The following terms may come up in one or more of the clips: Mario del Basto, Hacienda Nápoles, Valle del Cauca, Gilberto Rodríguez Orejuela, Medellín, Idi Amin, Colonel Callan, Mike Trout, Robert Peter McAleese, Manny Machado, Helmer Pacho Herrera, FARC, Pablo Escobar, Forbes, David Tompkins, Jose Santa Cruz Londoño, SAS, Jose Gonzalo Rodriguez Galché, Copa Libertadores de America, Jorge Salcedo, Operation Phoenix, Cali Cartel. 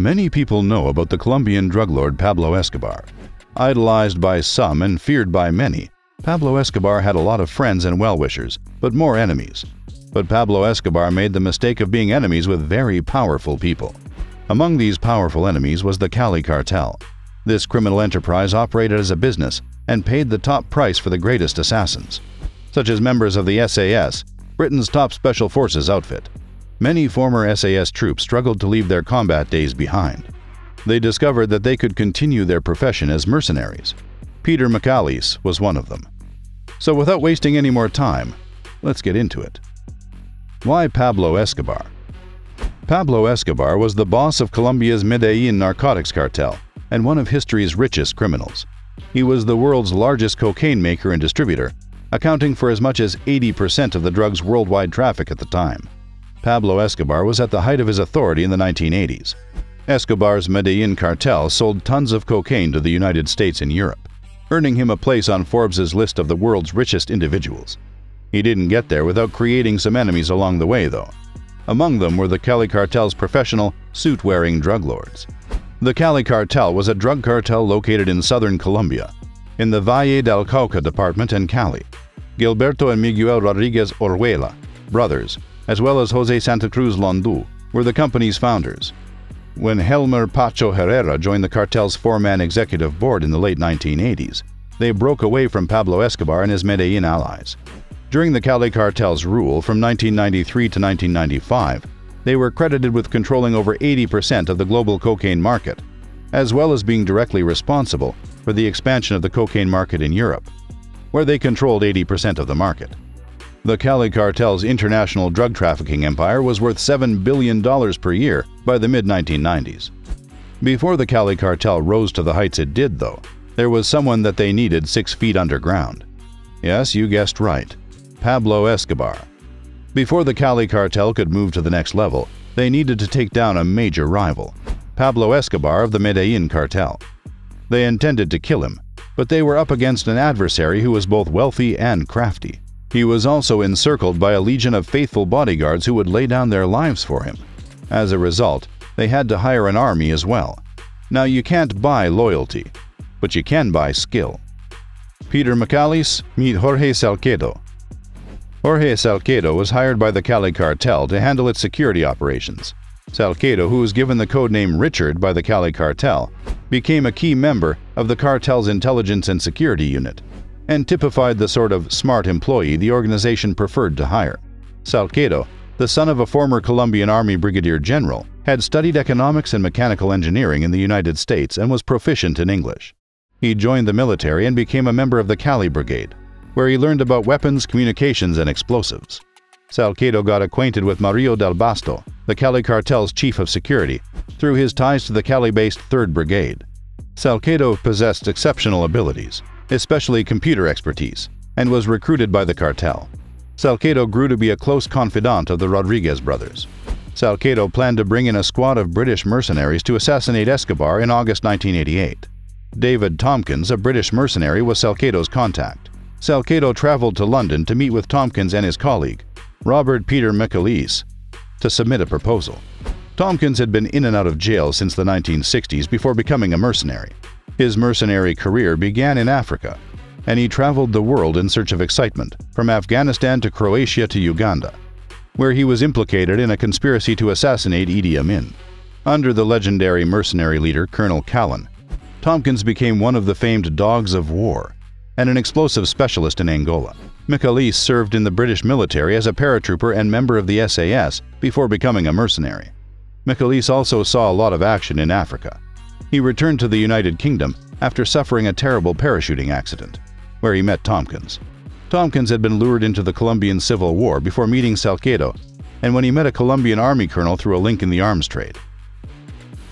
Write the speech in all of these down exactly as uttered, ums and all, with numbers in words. Many people know about the Colombian drug lord Pablo Escobar. Idolized by some and feared by many, Pablo Escobar had a lot of friends and well-wishers, but more enemies. But Pablo Escobar made the mistake of being enemies with very powerful people. Among these powerful enemies was the Cali Cartel. This criminal enterprise operated as a business and paid the top price for the greatest assassins, such as members of the S A S, Britain's top special forces outfit. Many former S A S troops struggled to leave their combat days behind. They discovered that they could continue their profession as mercenaries. Peter McAleese was one of them. So without wasting any more time, let's get into it. Why Pablo Escobar? Pablo Escobar was the boss of Colombia's Medellin narcotics cartel and one of history's richest criminals. He was the world's largest cocaine maker and distributor, accounting for as much as eighty percent of the drug's worldwide traffic at the time. Pablo Escobar was at the height of his authority in the nineteen eighties. Escobar's Medellin cartel sold tons of cocaine to the United States and Europe, earning him a place on Forbes' list of the world's richest individuals. He didn't get there without creating some enemies along the way, though. Among them were the Cali Cartel's professional, suit-wearing drug lords. The Cali Cartel was a drug cartel located in southern Colombia, in the Valle del Cauca department and Cali. Gilberto and Miguel Rodriguez Orejuela, brothers, as well as Jose Santa Cruz Londoño, were the company's founders. When Helmer Pacho Herrera joined the cartel's four-man executive board in the late nineteen eighties, they broke away from Pablo Escobar and his Medellin allies. During the Cali Cartel's rule from nineteen ninety-three to nineteen ninety-five, they were credited with controlling over eighty percent of the global cocaine market, as well as being directly responsible for the expansion of the cocaine market in Europe, where they controlled eighty percent of the market. The Cali Cartel's international drug trafficking empire was worth seven billion dollars per year by the mid nineteen nineties. Before the Cali Cartel rose to the heights it did, though, there was someone that they needed six feet underground. Yes, you guessed right. Pablo Escobar. Before the Cali Cartel could move to the next level, they needed to take down a major rival, Pablo Escobar of the Medellin Cartel. They intended to kill him, but they were up against an adversary who was both wealthy and crafty. He was also encircled by a legion of faithful bodyguards who would lay down their lives for him. As a result, they had to hire an army as well. Now, you can't buy loyalty, but you can buy skill. Peter McAleese, meet Jorge Salcedo. Jorge Salcedo was hired by the Cali Cartel to handle its security operations. Salcedo, who was given the codename Richard by the Cali Cartel, became a key member of the cartel's intelligence and security unit, and typified the sort of smart employee the organization preferred to hire. Salcedo, the son of a former Colombian Army brigadier general, had studied economics and mechanical engineering in the United States and was proficient in English. He joined the military and became a member of the Cali Brigade, where he learned about weapons, communications, and explosives. Salcedo got acquainted with Mario del Basto, the Cali Cartel's chief of security, through his ties to the Cali-based third brigade. Salcedo possessed exceptional abilities, especially computer expertise, and was recruited by the cartel. Salcedo grew to be a close confidant of the Rodriguez brothers. Salcedo planned to bring in a squad of British mercenaries to assassinate Escobar in August nineteen eighty-eight. David Tompkins, a British mercenary, was Salcedo's contact. Salcedo traveled to London to meet with Tompkins and his colleague, Robert Peter McAleese, to submit a proposal. Tompkins had been in and out of jail since the nineteen sixties before becoming a mercenary. His mercenary career began in Africa, and he traveled the world in search of excitement, from Afghanistan to Croatia to Uganda, where he was implicated in a conspiracy to assassinate Idi Amin. Under the legendary mercenary leader Colonel Callan, Tompkins became one of the famed dogs of war and an explosive specialist in Angola. McAleese served in the British military as a paratrooper and member of the S A S before becoming a mercenary. McAleese also saw a lot of action in Africa. He returned to the United Kingdom after suffering a terrible parachuting accident, where he met Tompkins. Tompkins had been lured into the Colombian Civil War before meeting Salcedo, and when he met a Colombian army colonel through a link in the arms trade.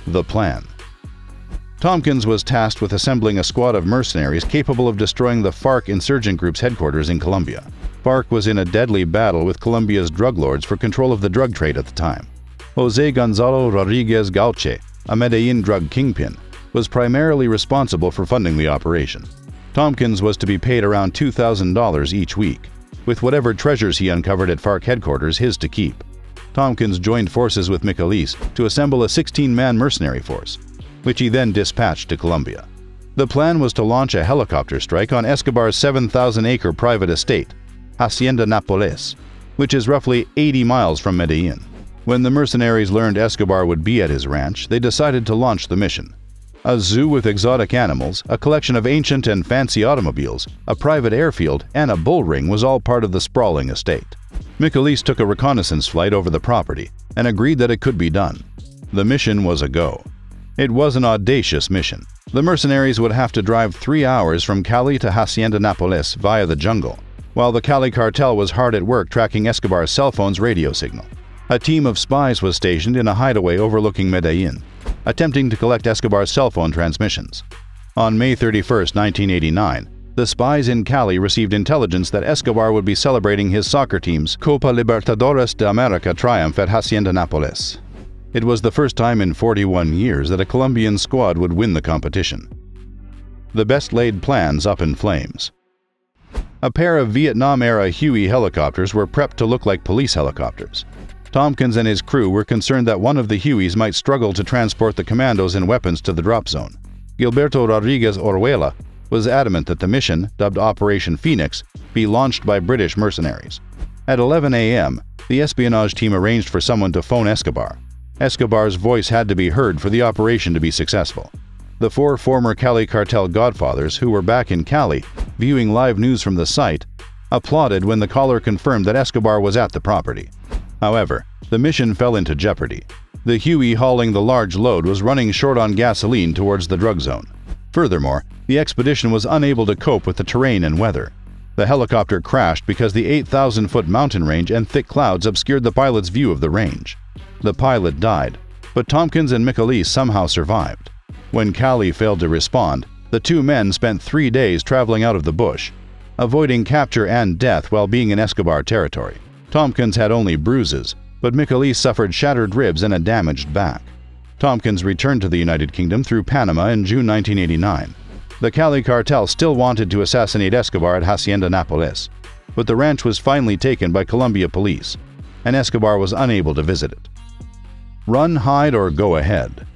The plan. Tompkins was tasked with assembling a squad of mercenaries capable of destroying the FARC insurgent group's headquarters in Colombia. FARC was in a deadly battle with Colombia's drug lords for control of the drug trade at the time. Jose Gonzalo Rodriguez Galché, a Medellin drug kingpin, was primarily responsible for funding the operation. Tompkins was to be paid around two thousand dollars each week, with whatever treasures he uncovered at FARC headquarters his to keep. Tompkins joined forces with McAleese to assemble a sixteen man mercenary force, which he then dispatched to Colombia. The plan was to launch a helicopter strike on Escobar's seven thousand acre private estate, Hacienda Nápoles, which is roughly eighty miles from Medellín. When the mercenaries learned Escobar would be at his ranch, they decided to launch the mission. A zoo with exotic animals, a collection of ancient and fancy automobiles, a private airfield, and a bull ring was all part of the sprawling estate. McAleese took a reconnaissance flight over the property and agreed that it could be done. The mission was a go. It was an audacious mission. The mercenaries would have to drive three hours from Cali to Hacienda Nápoles via the jungle, while the Cali Cartel was hard at work tracking Escobar's cell phone's radio signal. A team of spies was stationed in a hideaway overlooking Medellín, attempting to collect Escobar's cell phone transmissions. On May thirty-first, nineteen eighty-nine, the spies in Cali received intelligence that Escobar would be celebrating his soccer team's Copa Libertadores de America triumph at Hacienda Nápoles. It was the first time in forty-one years that a Colombian squad would win the competition. The best-laid plans up in flames. A pair of Vietnam-era Huey helicopters were prepped to look like police helicopters. Tompkins and his crew were concerned that one of the Hueys might struggle to transport the commandos and weapons to the drop zone. Gilberto Rodríguez Orejuela was adamant that the mission, dubbed Operation Phoenix, be launched by British mercenaries. At eleven A M, the espionage team arranged for someone to phone Escobar. Escobar's voice had to be heard for the operation to be successful. The four former Cali Cartel godfathers, who were back in Cali, viewing live news from the site, applauded when the caller confirmed that Escobar was at the property. However, the mission fell into jeopardy. The Huey hauling the large load was running short on gasoline towards the drug zone. Furthermore, the expedition was unable to cope with the terrain and weather. The helicopter crashed because the eight thousand foot mountain range and thick clouds obscured the pilot's view of the range. The pilot died, but Tompkins and McAleese somehow survived. When Cali failed to respond, the two men spent three days traveling out of the bush, avoiding capture and death while being in Escobar territory. Tompkins had only bruises, but McAleese suffered shattered ribs and a damaged back. Tompkins returned to the United Kingdom through Panama in June nineteen eighty-nine. The Cali Cartel still wanted to assassinate Escobar at Hacienda Nápoles, but the ranch was finally taken by Colombia police, and Escobar was unable to visit it. Run, hide, or go ahead.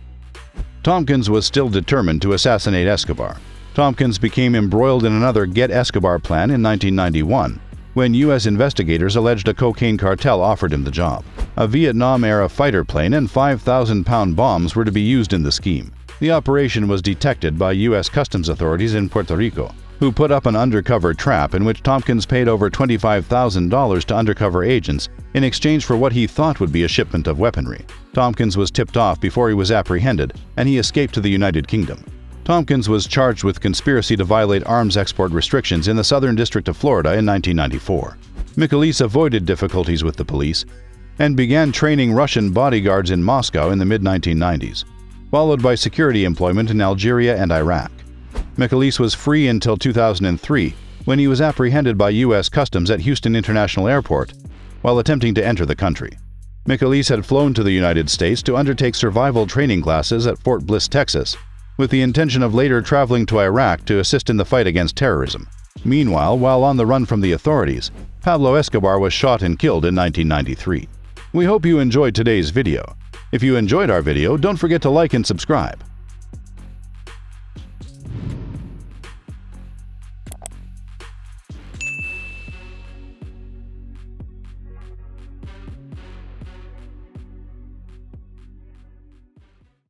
Tompkins was still determined to assassinate Escobar. Tompkins became embroiled in another Get Escobar plan in nineteen ninety-one, when U S investigators alleged a cocaine cartel offered him the job. A Vietnam-era fighter plane and five thousand pound bombs were to be used in the scheme. The operation was detected by U S customs authorities in Puerto Rico, who put up an undercover trap in which Tompkins paid over twenty-five thousand dollars to undercover agents in exchange for what he thought would be a shipment of weaponry. Tompkins was tipped off before he was apprehended, and he escaped to the United Kingdom. Tompkins was charged with conspiracy to violate arms export restrictions in the Southern District of Florida in nineteen ninety-four. McAleese avoided difficulties with the police and began training Russian bodyguards in Moscow in the mid nineteen nineties, followed by security employment in Algeria and Iraq. McAleese was free until two thousand three, when he was apprehended by U S Customs at Houston International Airport while attempting to enter the country. McAleese had flown to the United States to undertake survival training classes at Fort Bliss, Texas, with the intention of later traveling to Iraq to assist in the fight against terrorism. Meanwhile, while on the run from the authorities, Pablo Escobar was shot and killed in nineteen ninety-three. We hope you enjoyed today's video. If you enjoyed our video, don't forget to like and subscribe.